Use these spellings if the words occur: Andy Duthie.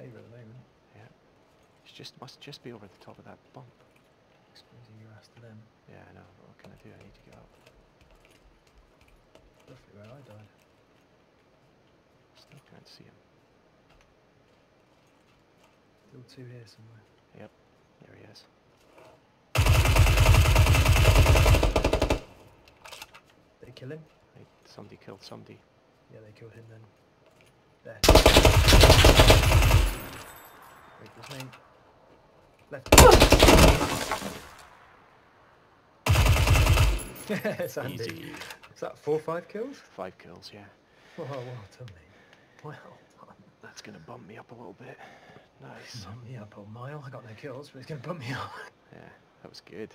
favourite at the moment. Yeah. It must just be over the top of that bump. Exposing your ass to them. Yeah, I know, but what can I do? I need to get up. Roughly where I died. Still can't see him. Still two here somewhere. Yep, there he is. Did they kill him? Somebody killed somebody. Yeah, they killed him then. There. Wait, his name. Left. It's Andy. Easy. Is that 4 or 5 kills? 5 kills, yeah. Oh, well done, mate. Well done. That's going to bump me up a little bit. Nice. Bump me up a mile. I got no kills, but it's going to bump me up. Yeah, that was good.